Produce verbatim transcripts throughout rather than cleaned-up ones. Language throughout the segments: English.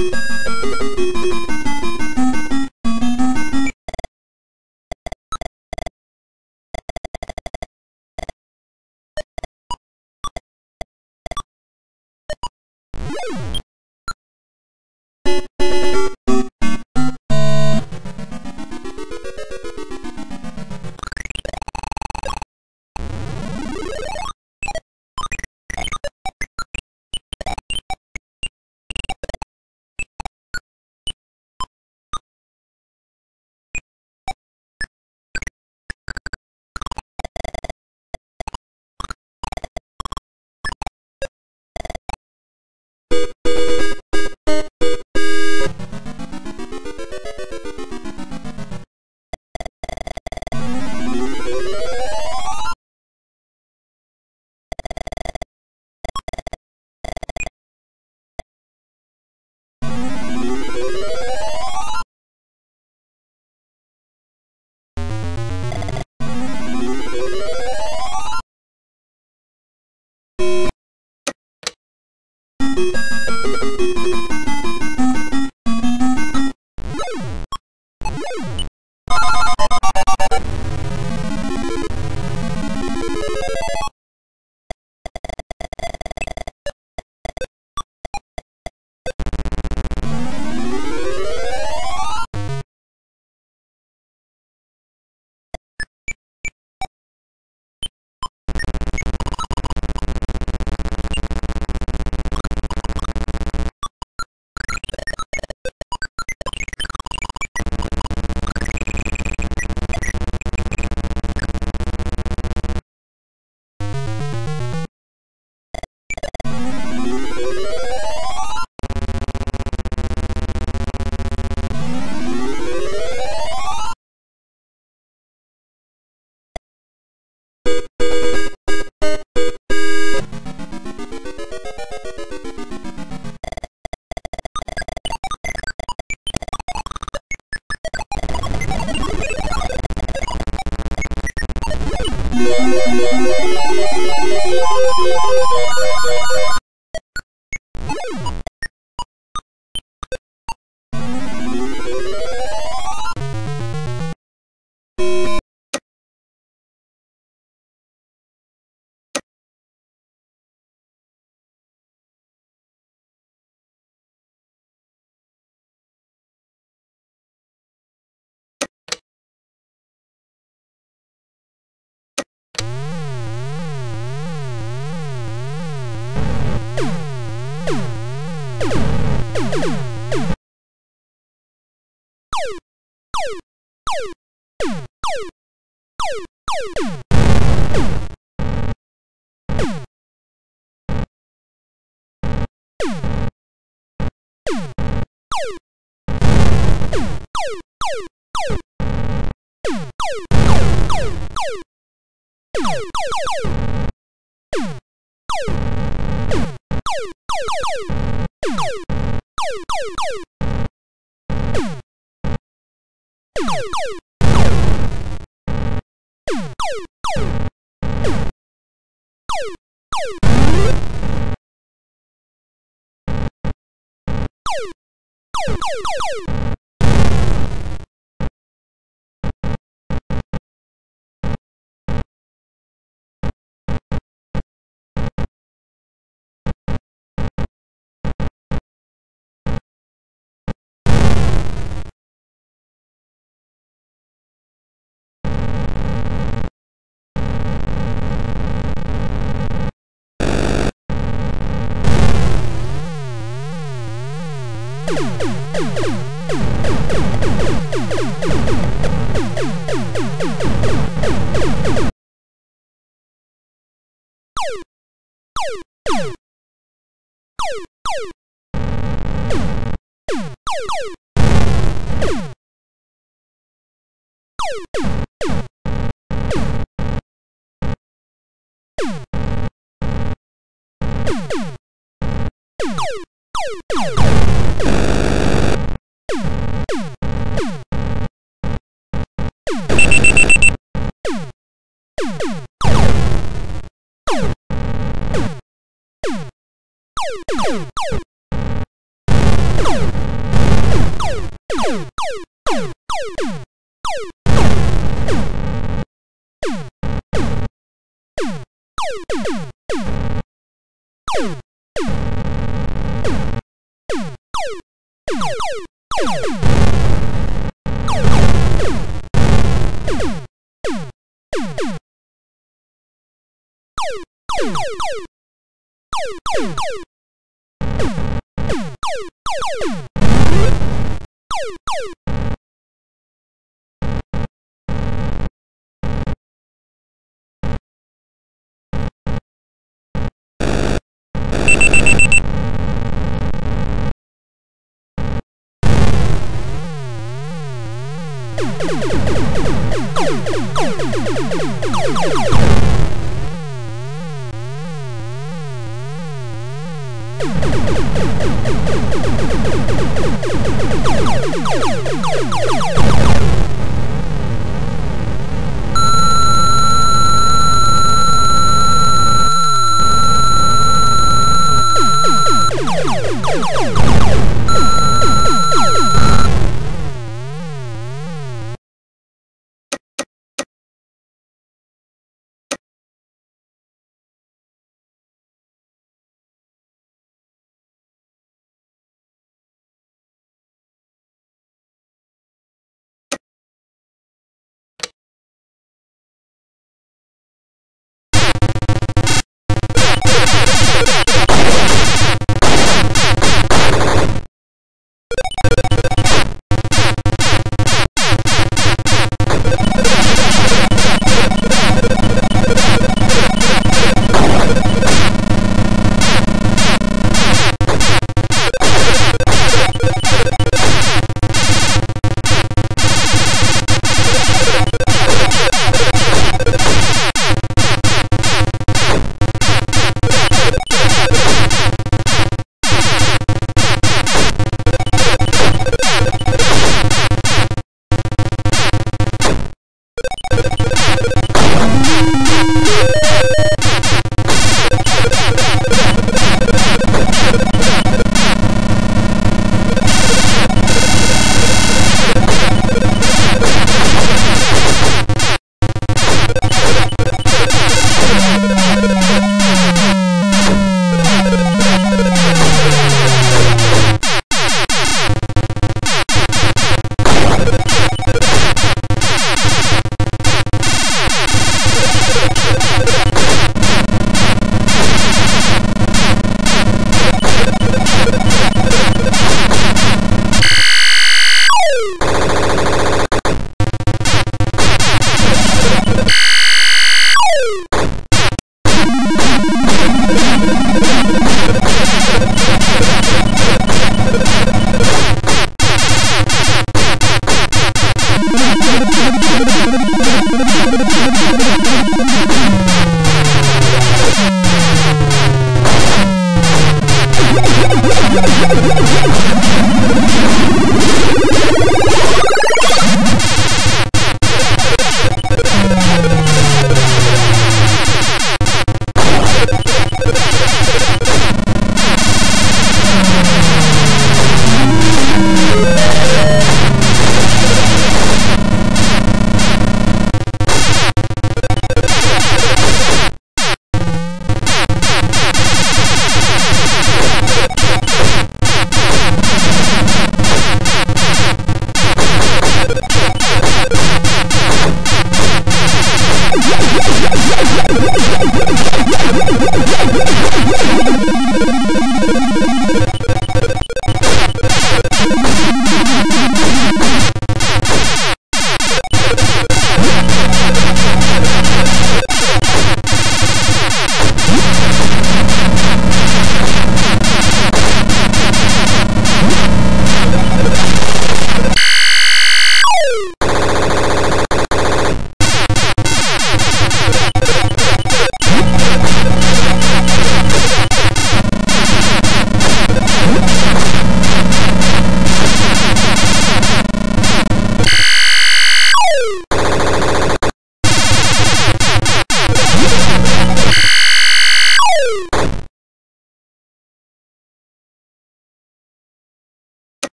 You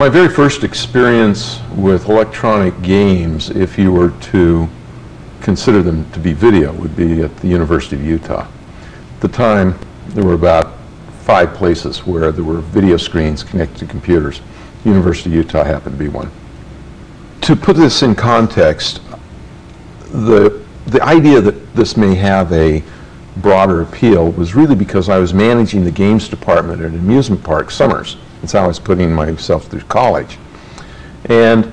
My very first experience with electronic games, if you were to consider them to be video, would be at the University of Utah. At the time, there were about five places where there were video screens connected to computers. The University of Utah happened to be one. To put this in context, the, the idea that this may have a broader appeal was really because I was managing the games department at an amusement park summers. That's how I was putting myself through college. And